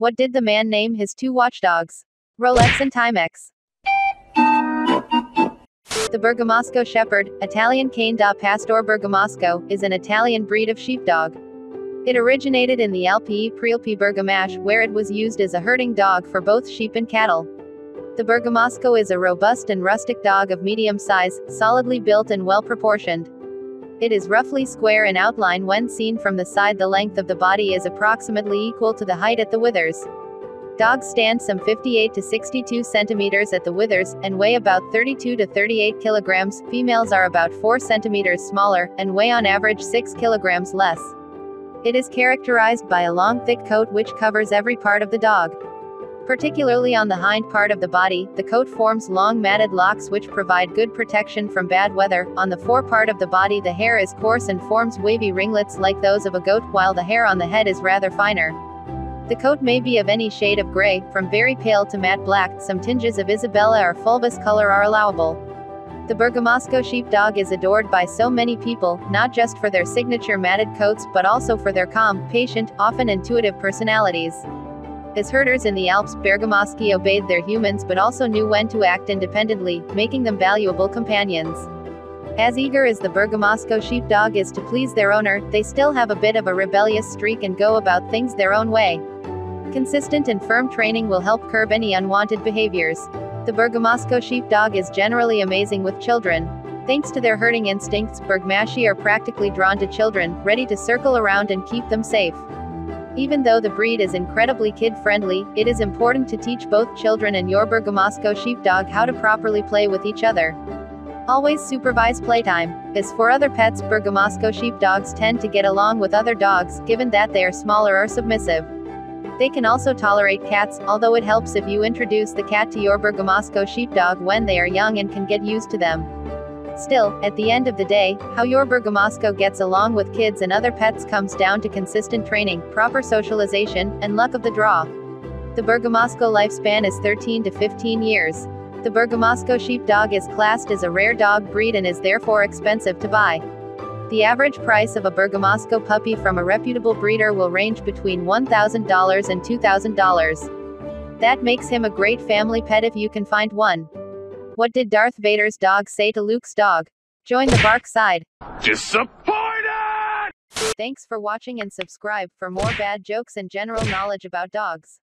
What did the man name his two watchdogs? Rolex and Timex. The Bergamasco Shepherd, Italian cane da pastor Bergamasco, is an Italian breed of sheepdog. It originated in the Prealpi Bergamasche, where it was used as a herding dog for both sheep and cattle. The Bergamasco is a robust and rustic dog of medium size, solidly built and well-proportioned. It is roughly square in outline when seen from the side. The length of the body is approximately equal to the height at the withers. Dogs stand some 58 to 62 centimeters at the withers, and weigh about 32 to 38 kilograms. Females are about 4 centimeters smaller, and weigh on average 6 kilograms less. It is characterized by a long thick coat which covers every part of the dog. Particularly on the hind part of the body, the coat forms long matted locks which provide good protection from bad weather. On the fore part of the body the hair is coarse and forms wavy ringlets like those of a goat, while the hair on the head is rather finer. The coat may be of any shade of gray, from very pale to matte black. Some tinges of Isabella or fulvous color are allowable. The Bergamasco sheepdog is adored by so many people, not just for their signature matted coats but also for their calm, patient, often intuitive personalities. As herders in the Alps, Bergamaschi obeyed their humans but also knew when to act independently, making them valuable companions. As eager as the Bergamasco sheepdog is to please their owner, they still have a bit of a rebellious streak and go about things their own way. Consistent and firm training will help curb any unwanted behaviors. The Bergamasco sheepdog is generally amazing with children. Thanks to their herding instincts, Bergamaschi are practically drawn to children, ready to circle around and keep them safe. Even though the breed is incredibly kid-friendly, it is important to teach both children and your Bergamasco sheepdog how to properly play with each other. Always supervise playtime. As for other pets, Bergamasco sheepdogs tend to get along with other dogs, given that they are smaller or submissive. They can also tolerate cats, although it helps if you introduce the cat to your Bergamasco sheepdog when they are young and can get used to them. Still, at the end of the day, how your Bergamasco gets along with kids and other pets comes down to consistent training, proper socialization, and luck of the draw. The Bergamasco lifespan is 13 to 15 years. The Bergamasco sheepdog is classed as a rare dog breed and is therefore expensive to buy. The average price of a Bergamasco puppy from a reputable breeder will range between $1,000 and $2,000. That makes him a great family pet if you can find one. What did Darth Vader's dog say to Luke's dog? Join the dark side. Disappointed! Thanks for watching and subscribe for more bad jokes and general knowledge about dogs.